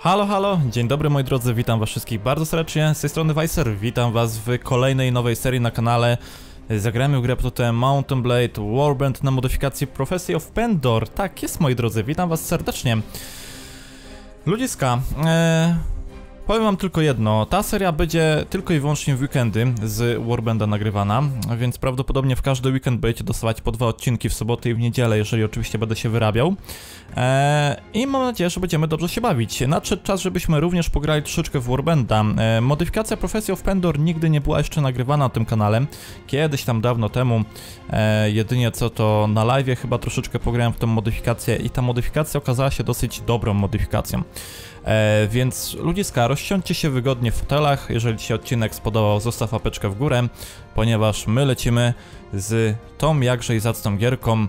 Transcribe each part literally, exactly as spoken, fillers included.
Halo, halo, dzień dobry moi drodzy, witam was wszystkich bardzo serdecznie, z tej strony Wajserr, witam was w kolejnej nowej serii na kanale. Zagramy w grę pod tytułem Mount and Blade Warband na modyfikacji Prophesy of Pendor. Tak jest moi drodzy, witam was serdecznie. Ludziska, e, powiem wam tylko jedno, ta seria będzie tylko i wyłącznie w weekendy z Warbanda nagrywana, więc prawdopodobnie w każdy weekend będziecie dostawać po dwa odcinki w sobotę i w niedzielę, jeżeli oczywiście będę się wyrabiał. E, I mam nadzieję, że będziemy dobrze się bawić. Nadszedł czas, żebyśmy również pograli troszeczkę w Warbanda. E, modyfikacja Prophesy of Pendor nigdy nie była jeszcze nagrywana na tym kanale. Kiedyś tam dawno temu, e, jedynie co to na live'ie chyba troszeczkę pograłem w tą modyfikację i ta modyfikacja okazała się dosyć dobrą modyfikacją. E, więc ludziska, rozsiądźcie się wygodnie w fotelach, jeżeli ci się odcinek spodobał, zostaw apeczkę w górę, ponieważ my lecimy z tą jakże i zacną gierką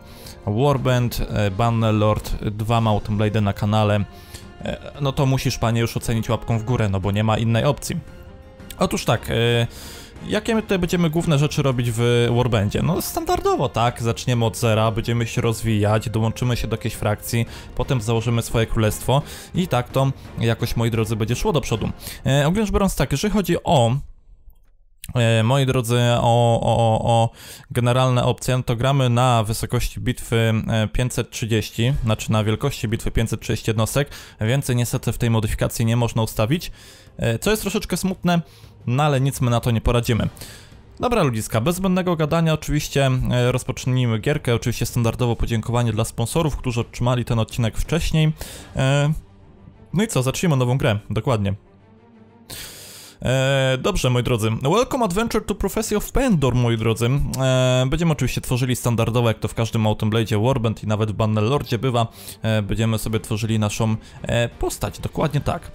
Warband, e, Bannerlord, dwa Mount and Blade na kanale. E, no to musisz panie już ocenić łapką w górę, no bo nie ma innej opcji. Otóż tak, e, jakie my tutaj będziemy główne rzeczy robić w Warbandzie? No standardowo tak, zaczniemy od zera, będziemy się rozwijać, dołączymy się do jakiejś frakcji, potem założymy swoje królestwo i tak to jakoś, moi drodzy, będzie szło do przodu. E, ogólnie rzecz biorąc tak, jeżeli chodzi o, e, moi drodzy, o, o, o generalne opcje, no to gramy na wysokości bitwy pięćset trzydzieści, znaczy na wielkości bitwy pięćset trzydzieści jednostek, więcej niestety w tej modyfikacji nie można ustawić, e, co jest troszeczkę smutne. No ale nic my na to nie poradzimy. Dobra ludziska, bez zbędnego gadania oczywiście e, rozpocznijmy gierkę. Oczywiście standardowo podziękowanie dla sponsorów, którzy otrzymali ten odcinek wcześniej. E, no i co, zacznijmy nową grę, dokładnie. E, dobrze moi drodzy, welcome adventure to Prophesy of Pendor moi drodzy. e, Będziemy oczywiście tworzyli standardowo, jak to w każdym Mount and Blade'zie, Warband i nawet w Bannerlordzie bywa. e, Będziemy sobie tworzyli naszą e, postać, dokładnie tak.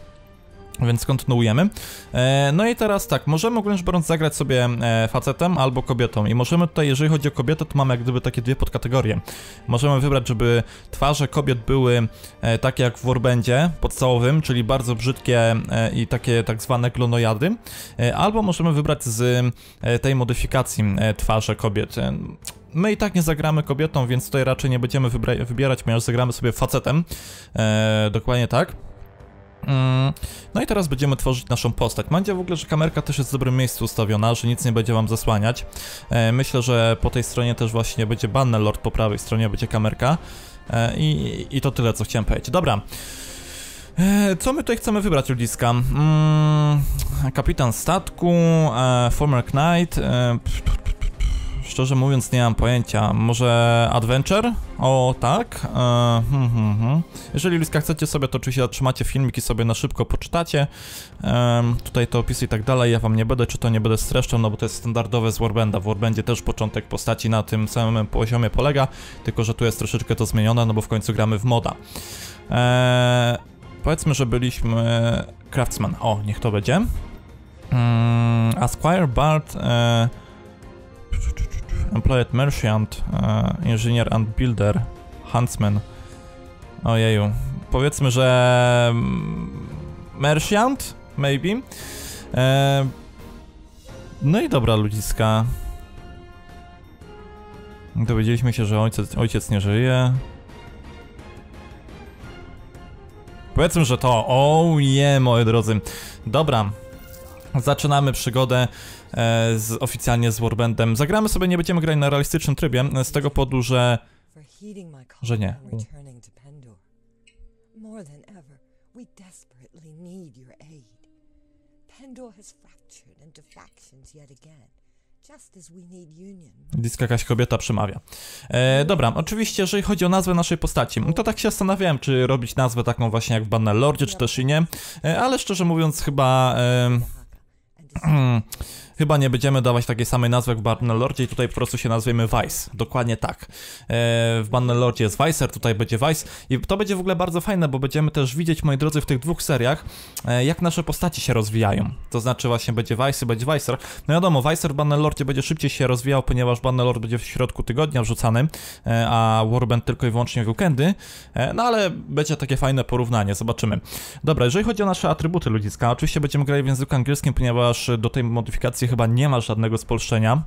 Więc kontynuujemy. E, no i teraz tak, możemy ogólnie rzecz biorąc zagrać sobie e, facetem albo kobietą. I możemy tutaj, jeżeli chodzi o kobietę, to mamy jak gdyby takie dwie podkategorie. Możemy wybrać, żeby twarze kobiet były e, takie jak w Warbandzie podstawowym, czyli bardzo brzydkie e, i takie tak zwane glonojady. E, albo możemy wybrać z e, tej modyfikacji e, twarze kobiet. E, My i tak nie zagramy kobietą, więc tutaj raczej nie będziemy wybierać, ponieważ zagramy sobie facetem. E, dokładnie tak. No i teraz będziemy tworzyć naszą postać. Mam nadzieję w ogóle, że kamerka też jest w dobrym miejscu ustawiona, że nic nie będzie wam zasłaniać. e, Myślę, że po tej stronie też właśnie będzie Bannerlord, po prawej stronie będzie kamerka. e, i, I to tyle, co chciałem powiedzieć. Dobra. e, Co my tutaj chcemy wybrać, ludziska? Mm, kapitan statku, e, former knight. e, pff, pff, pff, pff, Szczerze mówiąc nie mam pojęcia. Może adventure? O tak, e, hmm, hmm, hmm. Jeżeli ludziska chcecie sobie, to oczywiście zatrzymacie filmiki, sobie na szybko poczytacie. e, Tutaj to opisy i tak dalej, ja wam nie będę czy to nie będę streszczał, no bo to jest standardowe z Warbanda. W Warbandzie też początek postaci na tym samym poziomie polega, tylko że tu jest troszeczkę to zmienione, no bo w końcu gramy w moda. e, Powiedzmy, że byliśmy craftsman, o niech to będzie. mm, Asquire, Bard, e, Employed Merchant, e, Engineer and Builder, Huntsman. Ojeju, powiedzmy, że merchant, maybe. E, no i dobra ludziska. Dowiedzieliśmy się, że ojciec, ojciec nie żyje. Powiedzmy, że to, o je, moi drodzy. Dobra, zaczynamy przygodę e, z, oficjalnie z Warbandem. Zagramy sobie, nie będziemy grać na realistycznym trybie, z tego powodu, że... że nie. More than ever, we desperately need your aid. Pendor has fractured into factions yet again, just as we need union. Ludziska, jakaś kobieta przemawia. E, dobra, oczywiście, jeżeli chodzi o nazwę naszej postaci, to tak się zastanawiałem, czy robić nazwę taką właśnie jak w Bannerlordzie, czy też i nie, e, ale szczerze mówiąc chyba... E, Hmm, chyba nie będziemy dawać takiej samej nazwy jak w Bannerlordzie i tutaj po prostu się nazwiemy Vice, dokładnie tak. e, W Bannerlordzie jest Wajserr, tutaj będzie Vice i to będzie w ogóle bardzo fajne, bo będziemy też widzieć, moi drodzy, w tych dwóch seriach e, jak nasze postaci się rozwijają. To znaczy właśnie będzie Vice i będzie Wajser. No wiadomo, Wajser w Bannerlordzie będzie szybciej się rozwijał, ponieważ Bannerlord będzie w środku tygodnia wrzucany, e, a Warband tylko i wyłącznie w weekendy. e, No ale będzie takie fajne porównanie, zobaczymy. Dobra, jeżeli chodzi o nasze atrybuty ludziska, oczywiście będziemy grali w języku angielskim, ponieważ do tej modyfikacji chyba nie ma żadnego spolszczenia.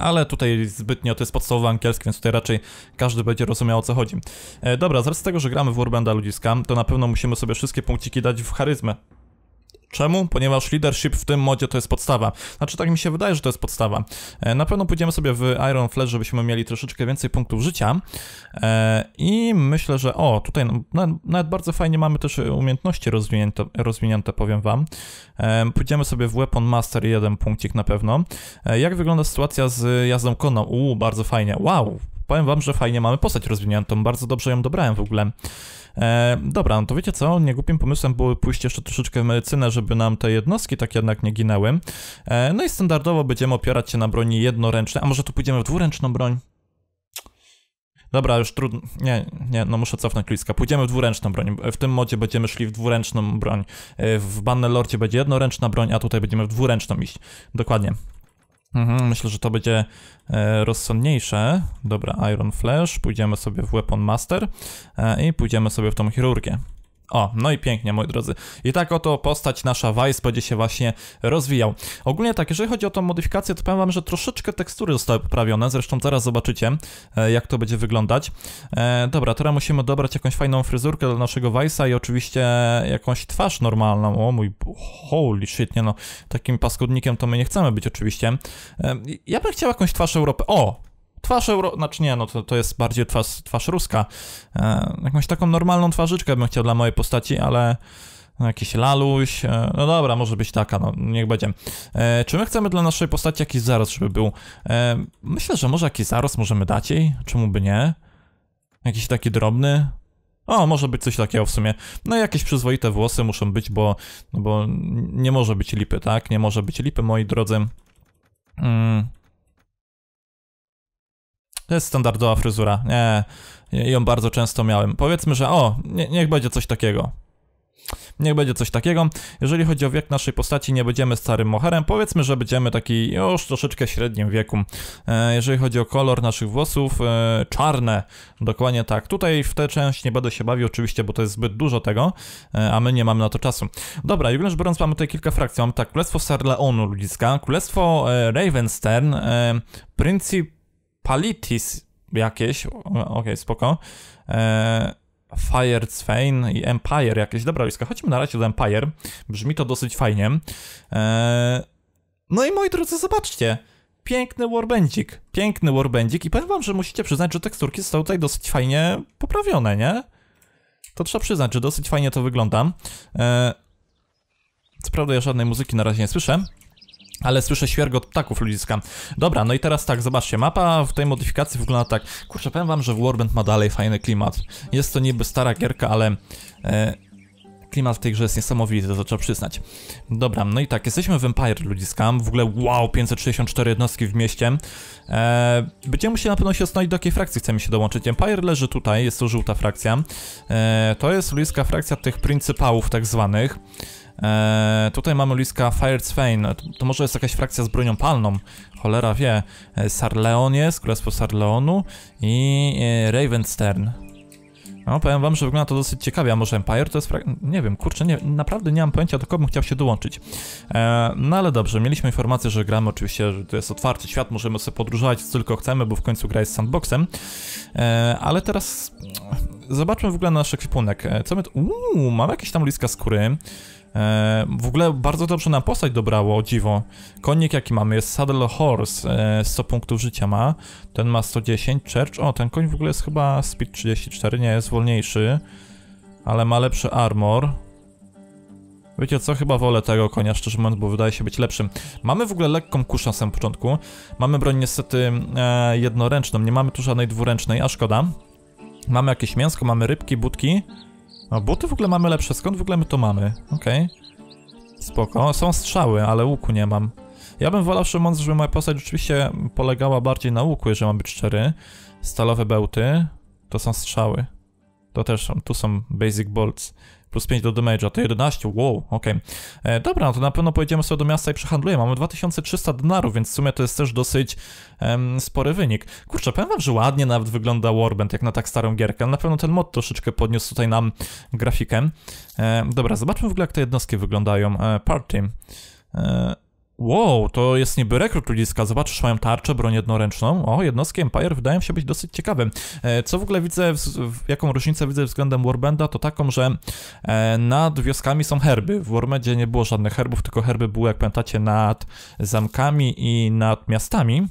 Ale tutaj zbytnio to jest podstawowy angielski, więc tutaj raczej każdy będzie rozumiał, o co chodzi. E, dobra, z racji tego, że gramy w Warbanda ludziska, to na pewno musimy sobie wszystkie punkciki dać w charyzmę. Czemu? Ponieważ leadership w tym modzie to jest podstawa. Znaczy tak mi się wydaje, że to jest podstawa. E, na pewno pójdziemy sobie w Iron Flesh, żebyśmy mieli troszeczkę więcej punktów życia. E, I myślę, że o, tutaj no, nawet bardzo fajnie mamy też umiejętności rozwinięte, rozwinięte powiem wam. E, pójdziemy sobie w Weapon Master, jeden punkcik na pewno. E, jak wygląda sytuacja z jazdą konną? Uuu, bardzo fajnie. Wow, powiem wam, że fajnie mamy postać rozwiniętą. Bardzo dobrze ją dobrałem w ogóle. E, dobra, no to wiecie co, nie głupim pomysłem było pójść jeszcze troszeczkę w medycynę, żeby nam te jednostki tak jednak nie ginęły. E, no i standardowo będziemy opierać się na broni jednoręcznej, a może tu pójdziemy w dwuręczną broń? Dobra, już trudno, nie, nie, no muszę cofnąć kliska, pójdziemy w dwuręczną broń, w tym modzie będziemy szli w dwuręczną broń. E, w Bannerlordzie będzie jednoręczna broń, a tutaj będziemy w dwuręczną iść, dokładnie. Mhm, myślę, że to będzie e, rozsądniejsze. Dobra, Iron Flash, pójdziemy sobie w Weapon Master e, i pójdziemy sobie w tą chirurgię. O, no i pięknie, moi drodzy. I tak oto postać nasza Vice będzie się właśnie rozwijał. Ogólnie tak, jeżeli chodzi o tą modyfikację, to powiem wam, że troszeczkę tekstury zostały poprawione. Zresztą zaraz zobaczycie, e, jak to będzie wyglądać. E, dobra, teraz musimy dobrać jakąś fajną fryzurkę do naszego Vice'a i oczywiście jakąś twarz normalną. O mój, holy shit, nie no. Takim paskudnikiem to my nie chcemy być oczywiście. E, ja bym chciał jakąś twarz Europy. O! Twarz euro... Znaczy nie, no to, to jest bardziej twarz, twarz ruska. E, jakąś taką normalną twarzyczkę bym chciał dla mojej postaci, ale... Jakiś laluś... E, no dobra, może być taka, no niech będzie. E, czy my chcemy dla naszej postaci jakiś zaros, żeby był? E, myślę, że może jakiś zaros możemy dać jej, czemu by nie? Jakiś taki drobny... O, może być coś takiego w sumie. No i jakieś przyzwoite włosy muszą być, bo... No bo nie może być lipy, tak? Nie może być lipy, moi drodzy. Mm... To jest standardowa fryzura, nie, ją bardzo często miałem. Powiedzmy, że o, nie, niech będzie coś takiego. Niech będzie coś takiego. Jeżeli chodzi o wiek naszej postaci, nie będziemy starym moherem. Powiedzmy, że będziemy taki już troszeczkę w średnim wieku. E, jeżeli chodzi o kolor naszych włosów, e, czarne. Dokładnie tak. Tutaj w tę część nie będę się bawił oczywiście, bo to jest zbyt dużo tego, e, a my nie mamy na to czasu. Dobra, już biorąc, mamy tutaj kilka frakcji. Mamy tak, Królestwo Sarleonu ludziska, Królestwo e, Ravenstern, e, Princip... Palitis jakieś, okej, okay, spoko. Eee, Fierdsvain i Empire jakieś. Dobra, Liska, chodźmy na razie do Empire. Brzmi to dosyć fajnie. Eee, no i moi drodzy, zobaczcie. Piękny warbandzik. Piękny warbandzik. I powiem wam, że musicie przyznać, że teksturki zostały tutaj dosyć fajnie poprawione, nie? To trzeba przyznać, że dosyć fajnie to wygląda. Eee, co prawda ja żadnej muzyki na razie nie słyszę. Ale słyszę świergot ptaków ludziska. Dobra, no i teraz tak, zobaczcie, mapa w tej modyfikacji wygląda tak. Kurczę, powiem wam, że Warband ma dalej fajny klimat. Jest to niby stara gierka, ale e, klimat w tej grze jest niesamowity, to trzeba przyznać. Dobra, no i tak, jesteśmy w Empire ludziska. W ogóle wow, pięćset sześćdziesiąt cztery jednostki w mieście. e, Będziemy musieli na pewno się zastanowić, do jakiej frakcji chcemy się dołączyć. Empire leży tutaj, jest to żółta frakcja. e, To jest ludziska frakcja tych pryncypałów tak zwanych. Eee, tutaj mamy ludziska Fierdsvain, to, to może jest jakaś frakcja z bronią palną, cholera wie. e, Sarleon jest, Królestwo Sarleonu i e, Ravenstern. No powiem wam, że wygląda to dosyć ciekawie, a może Empire to jest frakcja, nie wiem, kurczę, nie, naprawdę nie mam pojęcia, do kogo bym chciał się dołączyć. eee, No ale dobrze, mieliśmy informację, że gramy oczywiście, że to jest otwarty świat, możemy sobie podróżować co tylko chcemy, bo w końcu gra jest sandboxem. eee, Ale teraz zobaczmy w ogóle na nasz ekwipunek. eee, Co my tu, uuu, mamy jakieś tam ludziska skóry. E, w ogóle bardzo dobrze nam postać dobrało, o dziwo. Konik jaki mamy jest Saddle Horse, e, sto punktów życia ma. Ten ma sto dziesięć, Church, o ten koń w ogóle jest chyba speed trzydzieści cztery, nie, jest wolniejszy. Ale ma lepszy armor. Wiecie co, chyba wolę tego konia, szczerze mówiąc, bo wydaje się być lepszym. Mamy w ogóle lekką kuszę na samym początku. Mamy broń niestety e, jednoręczną, nie mamy tu żadnej dwuręcznej, a szkoda. Mamy jakieś mięsko, mamy rybki, budki. No, buty w ogóle mamy lepsze, skąd w ogóle my to mamy? Okej. Okay. Spoko. Są strzały, ale łuku nie mam. Ja bym wolał, Szymon, żeby moja postać rzeczywiście polegała bardziej na łuku, jeżeli mam być szczery. Stalowe bełty. To są strzały. To też są, tu są basic bolts. Plus pięć do damage'a, to jedenaście, wow, okej. Okay. Dobra, no to na pewno pojedziemy sobie do miasta i przehandlujemy. Mamy dwa tysiące trzysta denarów, więc w sumie to jest też dosyć em, spory wynik. Kurczę, powiem wam, że ładnie nawet wygląda Warband, jak na tak starą gierkę. Na pewno ten mod troszeczkę podniósł tutaj nam grafikę. E, dobra, zobaczmy w ogóle, jak te jednostki wyglądają. E, party. E, Wow, to jest niby rekrut ludziska. Zobaczysz, mają tarczę, broń jednoręczną. O, jednostki Empire wydają się być dosyć ciekawe. Co w ogóle widzę, jaką różnicę widzę względem Warbanda, to taką, że nad wioskami są herby. W Warbandzie nie było żadnych herbów, tylko herby były, jak pamiętacie, nad zamkami i nad miastami.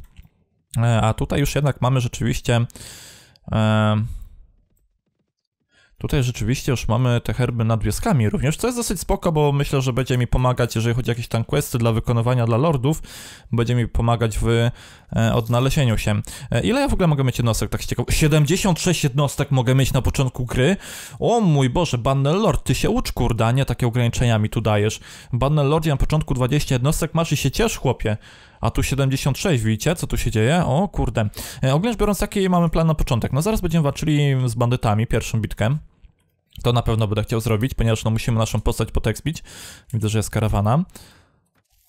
A tutaj już jednak mamy rzeczywiście... Tutaj rzeczywiście już mamy te herby nad wioskami również, co jest dosyć spoko, bo myślę, że będzie mi pomagać, jeżeli chodzi o jakieś tam questy dla wykonywania dla lordów, będzie mi pomagać w e, odnalezieniu się. E, ile ja w ogóle mogę mieć jednostek, tak się ciekawe? siedemdziesiąt sześć jednostek mogę mieć na początku gry? O mój Boże, Bannerlord, ty się ucz, kurda, nie? Takie ograniczenia mi tu dajesz. Bannerlordzie na początku dwadzieścia jednostek masz i się ciesz, chłopie. A tu siedemdziesiąt sześć, widzicie, co tu się dzieje? O kurde. E, ogólnie biorąc, jaki mamy plan na początek? No zaraz będziemy walczyli z bandytami, pierwszą bitkę. To na pewno będę chciał zrobić, ponieważ no musimy naszą postać potekspić. Widzę, że jest karawana.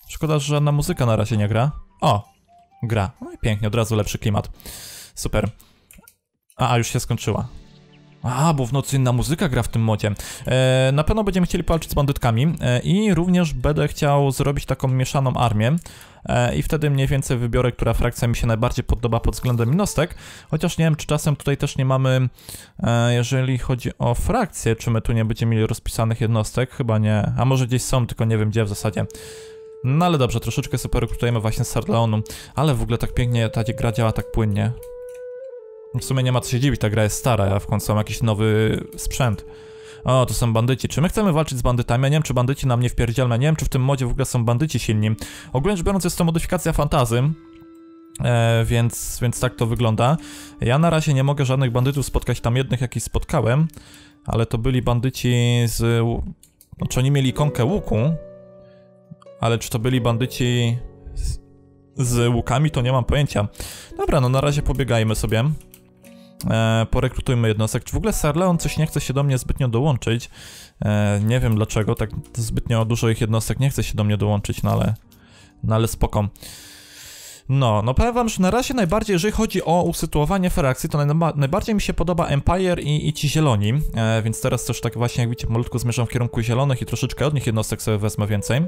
Szkoda, że żadna muzyka na razie nie gra. O, gra. No i pięknie, od razu lepszy klimat. Super. A, a już się skończyła. A, bo w nocy inna muzyka gra w tym modzie. E, na pewno będziemy chcieli walczyć z bandytkami e, i również będę chciał zrobić taką mieszaną armię. I wtedy mniej więcej wybiorę, która frakcja mi się najbardziej podoba pod względem jednostek. Chociaż nie wiem, czy czasem tutaj też nie mamy, jeżeli chodzi o frakcję, czy my tu nie będziemy mieli rozpisanych jednostek? Chyba nie. A może gdzieś są, tylko nie wiem gdzie w zasadzie. No ale dobrze, troszeczkę super rekrutujemy właśnie z Sarleonu. Ale w ogóle tak pięknie ta gra działa, tak płynnie. W sumie nie ma co się dziwić, ta gra jest stara, a w końcu mam jakiś nowy sprzęt. O, to są bandyci. Czy my chcemy walczyć z bandytami? Ja nie wiem, czy bandyci na mnie wpierdzielą. Ja nie wiem, czy w tym modzie w ogóle są bandyci silni. Ogólnie rzecz biorąc, jest to modyfikacja fantasy, e, więc, więc tak to wygląda. Ja na razie nie mogę żadnych bandytów spotkać, tam jednych jakichś spotkałem, ale to byli bandyci z... Znaczy oni mieli ikonkę łuku, ale czy to byli bandyci z, z łukami, to nie mam pojęcia. Dobra, no na razie pobiegajmy sobie. E, porekrutujmy jednostek. Czy w ogóle Sarleon coś nie chce się do mnie zbytnio dołączyć? E, nie wiem dlaczego, tak zbytnio dużo ich jednostek nie chce się do mnie dołączyć, no ale, no ale spoko. No, no powiem wam, że na razie najbardziej, jeżeli chodzi o usytuowanie frakcji, to naj, najbardziej mi się podoba Empire i, i ci zieloni, e, więc teraz też tak właśnie, jak widzicie, malutko zmierzam w kierunku zielonych i troszeczkę od nich jednostek sobie wezmę więcej.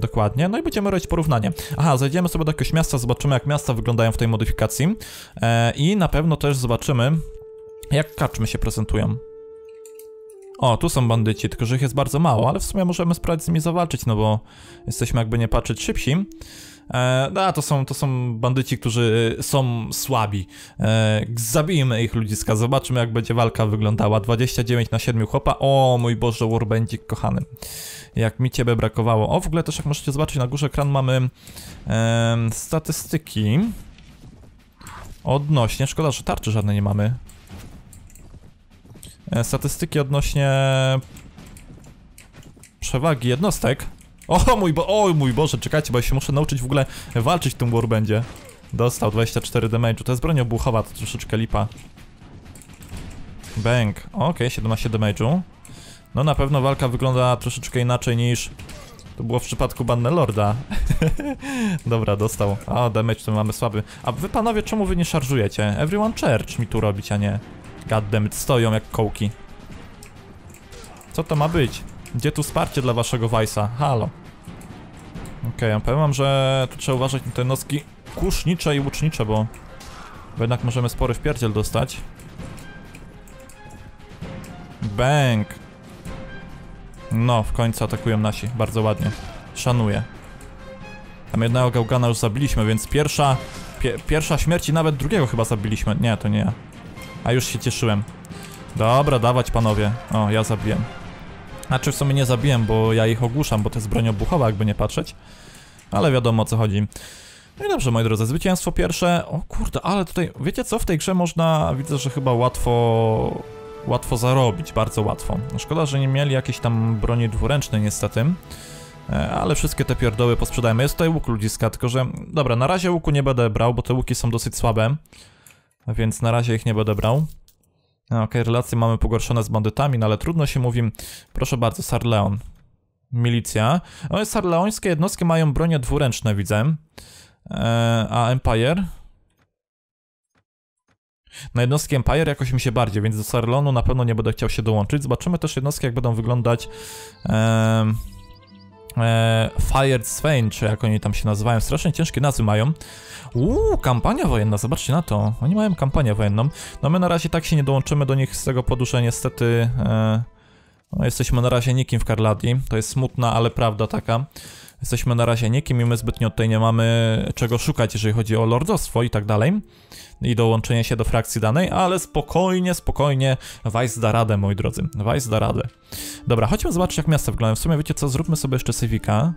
Dokładnie, no i będziemy robić porównanie. Aha, zajdziemy sobie do jakiegoś miasta, zobaczymy jak miasta wyglądają w tej modyfikacji e, i na pewno też zobaczymy jak karczmy się prezentują. O, tu są bandyci, tylko że ich jest bardzo mało, ale w sumie możemy spróbować z nimi zawalczyć, no bo jesteśmy jakby nie patrzeć szybsi. E, a, to są, to są bandyci, którzy są słabi. E, zabijmy ich ludziska, zobaczymy jak będzie walka wyglądała. dwadzieścia dziewięć na siedmiu chłopa, o mój Boże, Warbandzik kochany. Jak mi ciebie brakowało. O, w ogóle też jak możecie zobaczyć na górze ekran mamy e, statystyki. Odnośnie, szkoda, że tarczy żadnej nie mamy. E, statystyki odnośnie przewagi jednostek. O mój, bo o mój Boże, czekajcie, bo ja się muszę nauczyć w ogóle walczyć w tym Warbandzie. Dostał dwadzieścia cztery damage'u, to jest broń obuchowa, to troszeczkę lipa. Bang, okej, okay, siedemnaście damage'u. No na pewno walka wygląda troszeczkę inaczej niż to było w przypadku Bannerlorda. Dobra, dostał. O, damage to mamy słaby. A wy panowie, czemu wy nie szarżujecie? Everyone charge mi tu robić, a nie goddammit, stoją jak kołki. Co to ma być? Gdzie tu wsparcie dla waszego Weissa? Halo. Okej, okay, ja powiem wam, że tu trzeba uważać na te noski kusznicze i łucznicze, bo, bo jednak możemy spory wpierdziel dostać. Bang. No, w końcu atakują nasi, bardzo ładnie. Szanuję. Tam jednego gałgana już zabiliśmy, więc pierwsza pie, pierwsza śmierć i nawet drugiego chyba zabiliśmy. Nie, to nie ja. A już się cieszyłem. Dobra, dawać panowie. O, ja zabiłem. Znaczy w sumie nie zabiłem, bo ja ich ogłuszam, bo to jest broń obuchowa, jakby nie patrzeć. Ale wiadomo o co chodzi. No i dobrze, moi drodzy, zwycięstwo pierwsze. O kurde, ale tutaj, wiecie co, w tej grze można, widzę, że chyba łatwo... Łatwo zarobić, bardzo łatwo. Szkoda, że nie mieli jakiejś tam broni dwuręcznej niestety. Ale wszystkie te pierdoły posprzedajmy. Jest tutaj łuk ludziska, tylko że... Dobra, na razie łuku nie będę brał, bo te łuki są dosyć słabe. Więc na razie ich nie będę brał. Okej, okay, relacje mamy pogorszone z bandytami, no ale trudno się mówi. Proszę bardzo, Sarleon. Milicja. No i sarleońskie jednostki mają bronie dwuręczne, widzę. Eee, a Empire... Na jednostki Empire jakoś mi się bardziej, więc do Sarleonu na pewno nie będę chciał się dołączyć. Zobaczymy też jednostki, jak będą wyglądać e, e, Fierdsvain, czy jak oni tam się nazywają, strasznie ciężkie nazwy mają. Uuu, kampania wojenna, zobaczcie na to, oni mają kampanię wojenną. No my na razie tak się nie dołączymy do nich z tego powodu, że niestety e, no, jesteśmy na razie nikim w Calradii, to jest smutna, ale prawda taka. Jesteśmy na razie niekim i my zbytnio tutaj nie mamy czego szukać, jeżeli chodzi o lordostwo i tak dalej. I dołączenie się do frakcji danej, ale spokojnie, spokojnie Weiss da radę, moi drodzy. Weiss da radę. Dobra, chodźmy zobaczyć, jak miasta wyglądają. W sumie wiecie co, zróbmy sobie jeszcze Civica.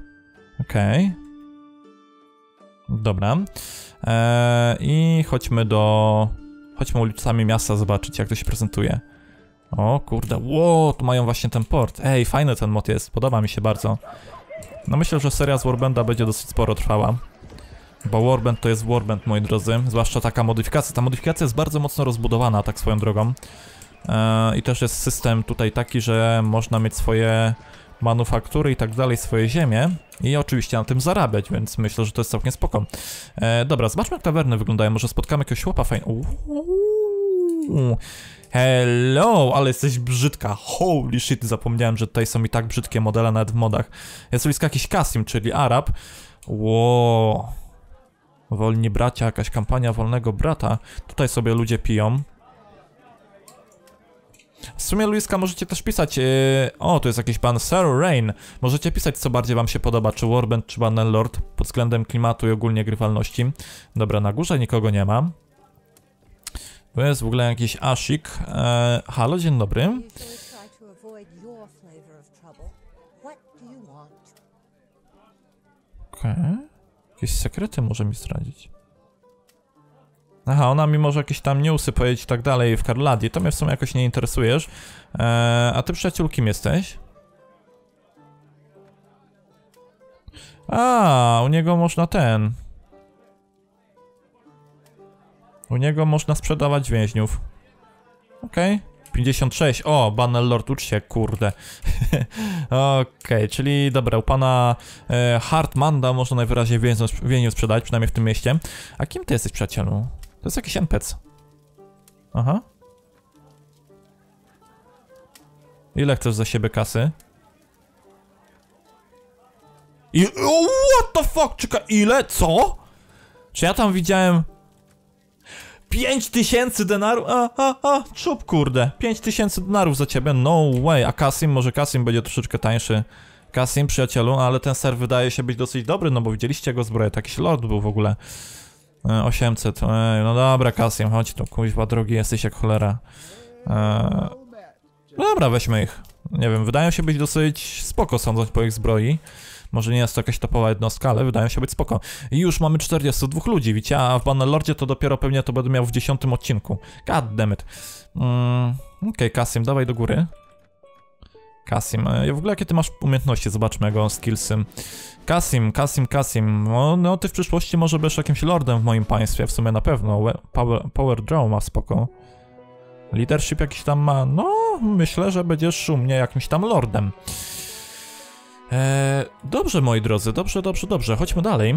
Okej. Okay. Dobra. Eee, I chodźmy do... Chodźmy ulicami miasta zobaczyć, jak to się prezentuje. O kurde, wow, tu mają właśnie ten port. Ej, fajny ten mod jest, podoba mi się bardzo. No myślę, że seria z Warbanda będzie dosyć sporo trwała. Bo Warband to jest Warband, moi drodzy. Zwłaszcza taka modyfikacja. Ta modyfikacja jest bardzo mocno rozbudowana, tak swoją drogą. Eee, I też jest system tutaj taki, że można mieć swoje manufaktury i tak dalej, swoje ziemie. I oczywiście na tym zarabiać, więc myślę, że to jest całkiem spoko. Eee, dobra, zobaczmy jak tawerny wyglądają. Może spotkamy jakiegoś chłopa fajny. Uuuu. Hello, ale jesteś brzydka. Holy shit, zapomniałem, że tutaj są i tak brzydkie modele nawet w modach. Jest blisko jakiś Kasim, czyli Arab. Wow. Wolni bracia, jakaś kampania wolnego brata. Tutaj sobie ludzie piją. W sumie, Luiska, możecie też pisać... Yy... O, tu jest jakiś pan Sir Rayne. Możecie pisać, co bardziej wam się podoba, czy Warband, czy Bannerlord, pod względem klimatu i ogólnie grywalności. Dobra, na górze nikogo nie ma. To jest w ogóle jakiś Ashik. Eee, halo, dzień dobry. Okej. Okay. Jakieś sekrety może mi zdradzić. Aha, ona mi może jakieś tam newsy powiedzieć i tak dalej w Calradii. To mnie w sumie jakoś nie interesujesz. Eee, a ty, przyjaciół, kim jesteś? A, u niego można ten... U niego można sprzedawać więźniów. Okej. Okay. pięćdziesiąt sześć. O, Bannerlord, ucz się, kurde. Okej, okay, czyli dobra, u pana e, Hartmanda można najwyraźniej więźniów, więźniów sprzedać, przynajmniej w tym mieście. A kim ty jesteś, przyjacielu? To jest jakiś N P C. Aha. Ile chcesz za siebie kasy? I... O, what the fuck? Czeka, ile? Co? Czy ja tam widziałem... pięć tysięcy denarów, a, a, a, czub, kurde, pięć tysięcy denarów za ciebie, no way, a Kasim, może Kasim będzie troszeczkę tańszy. Kasim, przyjacielu, ale ten ser wydaje się być dosyć dobry, no bo widzieliście jego zbroję, jakiś lord był w ogóle. E, osiemset, ej, no dobra Kasim, chodź tu, kuźwa, drogi jesteś jak cholera. E, dobra, weźmy ich, nie wiem, wydają się być dosyć spoko, sądząc po ich zbroi. Może nie jest to jakaś topowa jednostka, ale wydają się być spoko. I już mamy czterdziestu dwóch ludzi, widzicie? A w Bannerlordzie to dopiero pewnie to będę miał w dziesiątym odcinku. God damn it. Mm, Okej, okay, Kasim, dawaj do góry. Kasim, e, w ogóle jakie ty masz umiejętności? Zobaczmy jego skillsy. Kasim, Kasim, Kasim. No, no ty w przyszłości może będziesz jakimś lordem w moim państwie, w sumie na pewno. Power, power draw ma spoko. Leadership jakiś tam ma. No, myślę, że będziesz u mnie jakimś tam lordem. Eee, dobrze, moi drodzy, dobrze, dobrze, dobrze, chodźmy dalej.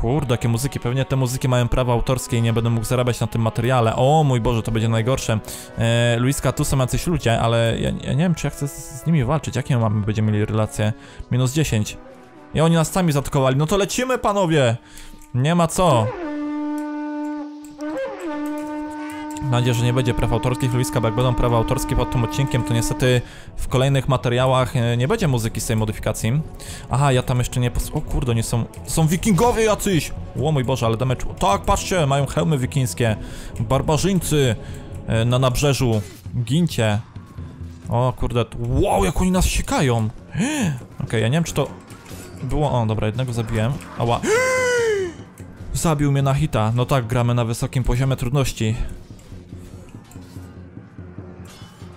Kurde, jakie muzyki, pewnie te muzyki mają prawa autorskie i nie będę mógł zarabiać na tym materiale. O mój Boże, to będzie najgorsze. Eee, Luiska, tu są jacyś ludzie, ale ja, ja nie wiem, czy ja chcę z, z nimi walczyć. Jakie mamy, będziemy mieli relacje? minus dziesięć. I oni nas sami zaatakowali, no to lecimy, panowie! Nie ma co. Mam nadzieję, że nie będzie praw autorskich, Luiska, bo jak będą prawa autorskie pod tym odcinkiem, to niestety w kolejnych materiałach nie będzie muzyki z tej modyfikacji. Aha, ja tam jeszcze nie pos... O kurde, nie są... Są wikingowie jacyś! O mój Boże, ale damy... Tak, patrzcie, mają hełmy wikińskie. Barbarzyńcy na nabrzeżu. Gincie. O kurde, wow, jak oni nas siekają. Okej, okay, ja nie wiem, czy to... Było... O, dobra, jednego zabiłem. Ała. Zabił mnie na hita. No tak, gramy na wysokim poziomie trudności.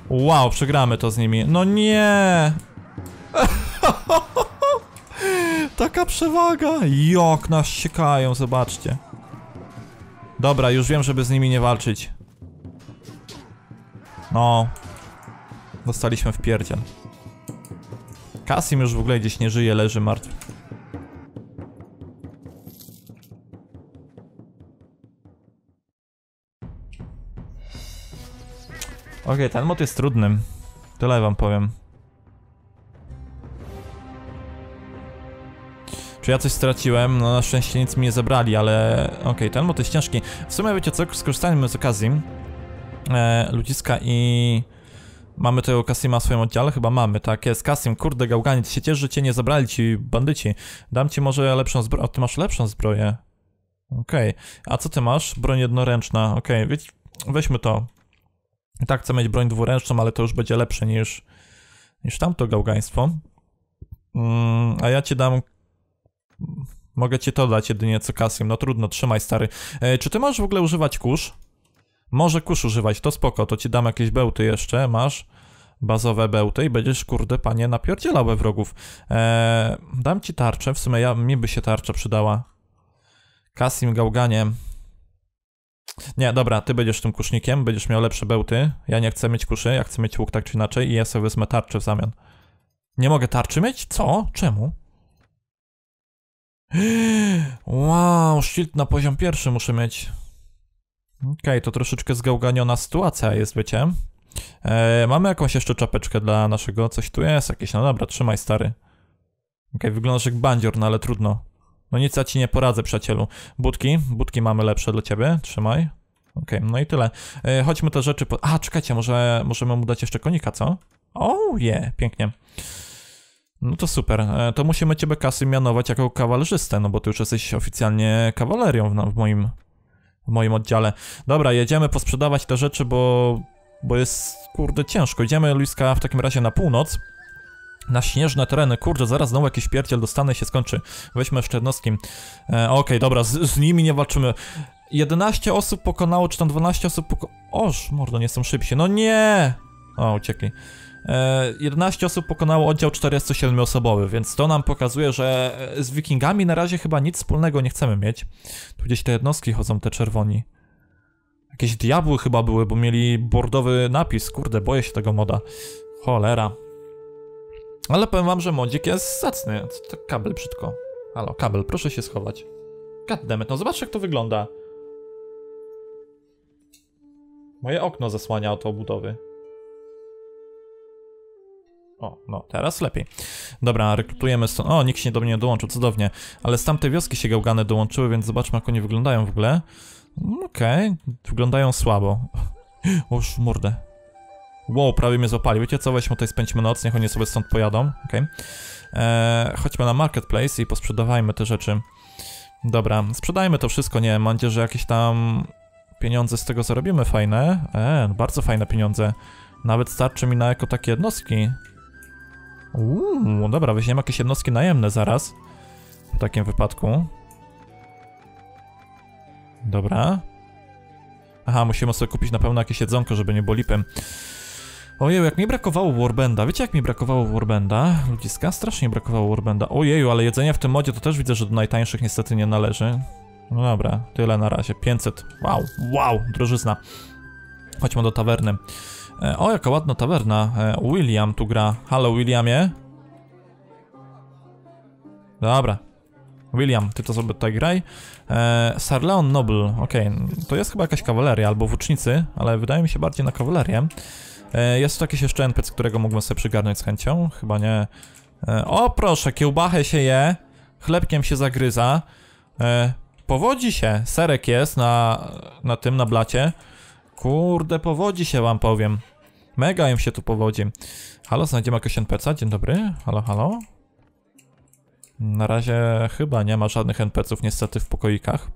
Wow, przegramy to z nimi. No nie! Taka przewaga! Jak nas siekają, zobaczcie. Dobra, już wiem, żeby z nimi nie walczyć. No. Dostaliśmy w pierdziel. Kasim już w ogóle gdzieś nie żyje, leży martwy. Okej, okay, ten mod jest trudny. Tyle wam powiem. Czy ja coś straciłem? No na szczęście nic mi nie zabrali, ale... Okej, okay, ten młot jest ciężki. W sumie wiecie co, skorzystajmy z okazji e, ludziska i... Mamy tego Kasima w swoim oddziale? Chyba mamy, tak jest. Kasim, kurde gałganiec, się cieszę, że cię nie zabrali ci bandyci. Dam ci może lepszą zbroję. O, ty masz lepszą zbroję. Okej, okay. A co ty masz? Broń jednoręczna, okej, okay. Weźmy to. I tak chcę mieć broń dwuręczną, ale to już będzie lepsze niż, niż tamto gałgaństwo. Mm, a ja ci dam... Mogę ci to dać jedynie co Kasim, no trudno, trzymaj stary. E, czy ty możesz w ogóle używać kurz? Może kurz używać, to spoko, to ci dam jakieś bełty jeszcze, masz bazowe bełty i będziesz, kurde, panie, napierdzielał we wrogów. Eee, dam ci tarczę, w sumie ja, mi by się tarcza przydała. Kasim, gałganie. Nie, dobra, ty będziesz tym kusznikiem, będziesz miał lepsze bełty. Ja nie chcę mieć kuszy, ja chcę mieć łuk tak czy inaczej i ja sobie wezmę tarczę w zamian. Nie mogę tarczy mieć? Co? Czemu? Wow, shield na poziom pierwszy muszę mieć. Okej, okay, to troszeczkę zgałganiona sytuacja jest, wiecie. E, mamy jakąś jeszcze czapeczkę dla naszego, coś tu jest jakieś, no dobra, trzymaj stary. Okej, okay, wyglądasz jak bandzior, no ale trudno. No nic, ja ci nie poradzę, przyjacielu. Budki, budki mamy lepsze dla ciebie, trzymaj. Okej, okay, no i tyle. E, chodźmy te rzeczy po... A, czekajcie, może możemy mu dać jeszcze konika, co? Oh, je, yeah, pięknie. No to super, e, to musimy ciebie, Kasy, mianować jako kawalerzystę, no bo ty już jesteś oficjalnie kawalerią w, w moim... W moim oddziale. Dobra, jedziemy posprzedawać te rzeczy, bo... Bo jest, kurde, ciężko. Idziemy, Luiska, w takim razie na północ. Na śnieżne tereny. Kurde, zaraz znowu jakiś pierdziel dostanę i się skończy. Weźmy w Szczednowskim. E, Okej, okay, dobra, z, z nimi nie walczymy. jedenaście osób pokonało, czy tam dwanaście osób pokonało... Oż, mordo, nie są szybsi. No nie! O, uciekli. E, jedenaście osób pokonało oddział czterdziestosiedmiosobowy, więc to nam pokazuje, że z wikingami na razie chyba nic wspólnego nie chcemy mieć. Tu gdzieś te jednostki chodzą, te czerwoni. Jakieś diabły chyba były, bo mieli bordowy napis. Kurde, boję się tego moda. Cholera. Ale powiem wam, że modzik jest zacny. To kabel brzydko. Halo, kabel, proszę się schować. Goddammit, no zobacz jak to wygląda. Moje okno zasłania od obudowy. O, no, teraz lepiej. Dobra, rekrutujemy stąd. O, nikt się do mnie dołączył, cudownie. Ale z tamtej wioski się gałgany dołączyły, więc zobaczmy jak oni wyglądają w ogóle. Okej, okay. Wyglądają słabo. Oż, mordę. Wow, prawie mnie złapali. Wiecie co, weźmy tutaj, spędźmy noc, niech oni sobie stąd pojadą. Okay. Eee, chodźmy na marketplace i posprzedawajmy te rzeczy. Dobra, sprzedajmy to wszystko, nie wiem, mam nadzieję, że jakieś tam pieniądze z tego zarobimy fajne. Eee, bardzo fajne pieniądze. Nawet starczy mi na jako takie jednostki. Uuu, dobra, weźmiemy jakieś jednostki najemne zaraz. W takim wypadku. Dobra. Aha, musimy sobie kupić na pewno jakieś jedzonko, żeby nie było lipem. Ojeju, jak mi brakowało Warbanda. Wiecie jak mi brakowało Warbanda? Ludziska, strasznie brakowało Warbanda. Ojeju, ale jedzenie w tym modzie to też widzę, że do najtańszych niestety nie należy. No dobra, tyle na razie. pięćset. Wow, wow, drożyzna. Chodźmy do tawerny. O, jaka ładna tawerna. William tu gra. Halo, Williamie? Dobra. William, ty to sobie tutaj graj. E, Sir Leon Noble. Okej, okay. To jest chyba jakaś kawaleria albo włócznicy, ale wydaje mi się bardziej na kawalerię. E, jest tu jakiś jeszcze N P C, którego mógłbym sobie przygarnąć z chęcią? Chyba nie. E, o, proszę, kiełbachę się je. Chlebkiem się zagryza. E, powodzi się. Serek jest na, na tym, na blacie. Kurde, powodzi się wam powiem. Mega im się tu powodzi. Halo, znajdziemy jakiegoś N P C? Dzień dobry. Halo, halo. Na razie chyba nie ma żadnych N P C ów niestety w pokoikach.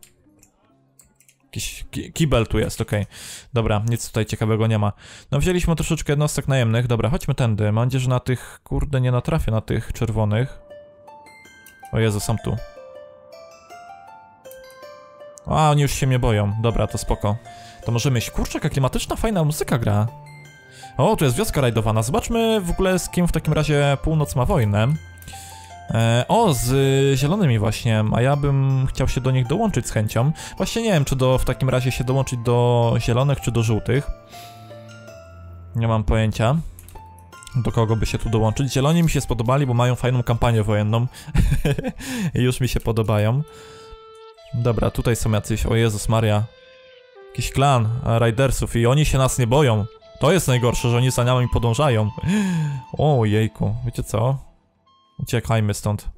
Jakiś ki kibel tu jest, okej. Okay. Dobra, nic tutaj ciekawego nie ma. No wzięliśmy troszeczkę jednostek najemnych. Dobra, chodźmy tędy. Mam nadzieję, że na tych, kurde, nie natrafię na tych czerwonych. O Jezu, są tu. A, oni już się mnie boją. Dobra, to spoko. To możemy iść. Kurczę, jaka klimatyczna, fajna muzyka gra. O, tu jest wioska rajdowana. Zobaczmy w ogóle z kim w takim razie północ ma wojnę. E, o, z y, zielonymi właśnie. A ja bym chciał się do nich dołączyć z chęcią. Właśnie nie wiem, czy do, w takim razie się dołączyć do zielonych, czy do żółtych. Nie mam pojęcia. Do kogo by się tu dołączyć. Zieloni mi się spodobali, bo mają fajną kampanię wojenną. Już mi się podobają. Dobra, tutaj są jacyś... O Jezus Maria. Jakiś klan Ridersów i oni się nas nie boją. To jest najgorsze, że oni za nami podążają. O jejku, wiecie co? Uciekajmy stąd.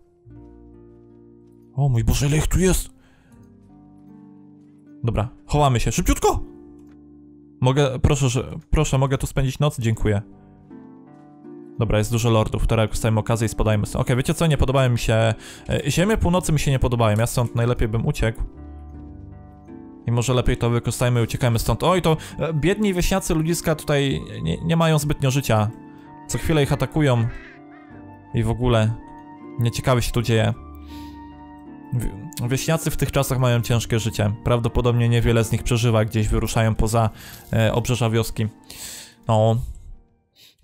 O mój Boże, ile ich tu jest! Dobra, chowamy się, szybciutko! Mogę, proszę, że, proszę, mogę tu spędzić noc? Dziękuję. Dobra, jest dużo lordów, teraz korzystajmy okazję i spadajmy sobie. Okej, wiecie co, nie podobają mi się... Ziemie północy mi się nie podobają, ja stąd najlepiej bym uciekł. I może lepiej to wykorzystajmy i uciekajmy stąd. Oj, to biedni wieśniacy ludziska tutaj nie, nie mają zbytnio życia. Co chwilę ich atakują. I w ogóle... Nieciekawie się tu dzieje. Wieśniacy w tych czasach mają ciężkie życie. Prawdopodobnie niewiele z nich przeżywa, gdzieś wyruszają poza e, obrzeża wioski. No...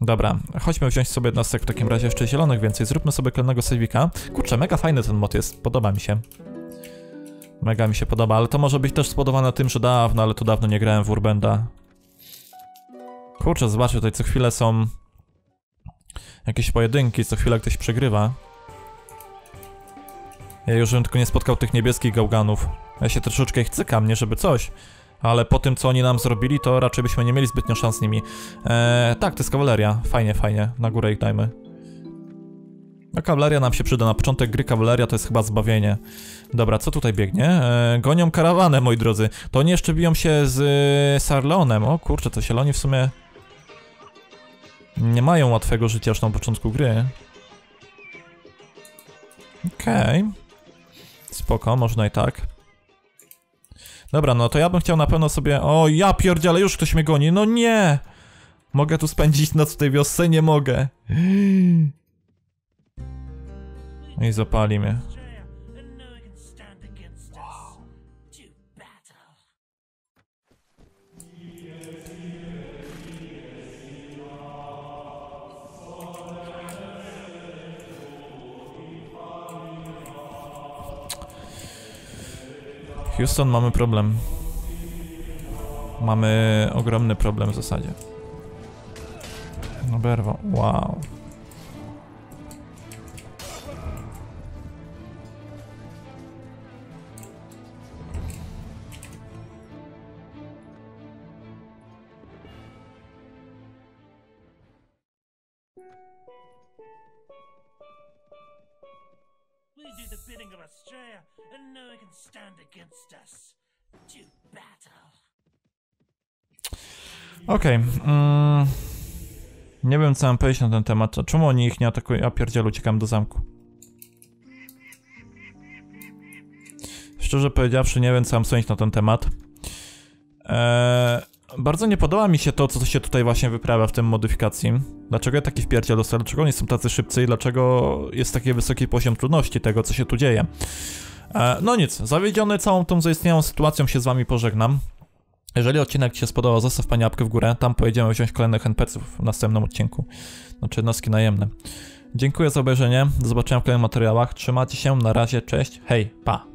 Dobra, chodźmy wziąć sobie jednostek w takim razie jeszcze zielonych więcej. Zróbmy sobie kolejnego sejwika. Kurczę, mega fajny ten mod jest, podoba mi się. Mega mi się podoba, ale to może być też spowodowane tym, że dawno, ale to dawno nie grałem w Warbanda. Kurczę, zobaczcie, tutaj co chwilę są jakieś pojedynki, co chwilę ktoś przegrywa. Ja już bym tylko nie spotkał tych niebieskich gałganów. Ja się troszeczkę ich cykam, nie żeby coś. Ale po tym, co oni nam zrobili, to raczej byśmy nie mieli zbytnio szans z nimi. Eee, tak, to jest kawaleria. Fajnie, fajnie. Na górę ich dajmy. No, kawaleria nam się przyda. Na początek gry kawaleria to jest chyba zbawienie. Dobra, co tutaj biegnie? Eee, gonią karawanę, moi drodzy. To oni jeszcze biją się z y, Sarleonem. O kurczę, to zieloni w sumie... nie mają łatwego życia aż na początku gry. Okej. Okay. Spoko, można i tak. Dobra, no to ja bym chciał na pewno sobie... O, ja pierdzielę, już ktoś mnie goni, no nie! Mogę tu spędzić noc w tej wiosce? Nie mogę. I zapali mnie. Houston, mamy problem. Mamy ogromny problem w zasadzie. No berwo, wow. Okej, okay, mm, nie wiem co mam powiedzieć na ten temat, czemu oni ich nie atakują, a pierdzielu, uciekam do zamku. Szczerze powiedziawszy, nie wiem co mam sądzić na ten temat. Eee, bardzo nie podoba mi się to, co się tutaj właśnie wyprawia w tym modyfikacji. Dlaczego ja taki wpierdziel dostałem, dlaczego oni są tacy szybcy i dlaczego jest taki wysoki poziom trudności tego, co się tu dzieje. Eee, no nic, zawiedziony całą tą zaistniałą sytuacją się z wami pożegnam. Jeżeli odcinek Ci się spodobał, zostaw pani łapkę w górę, tam pojedziemy wziąć kolejnych en pe ce ów w następnym odcinku. Znaczy jednostki najemne. Dziękuję za obejrzenie, do zobaczenia w kolejnych materiałach, trzymajcie się, na razie, cześć, hej, pa!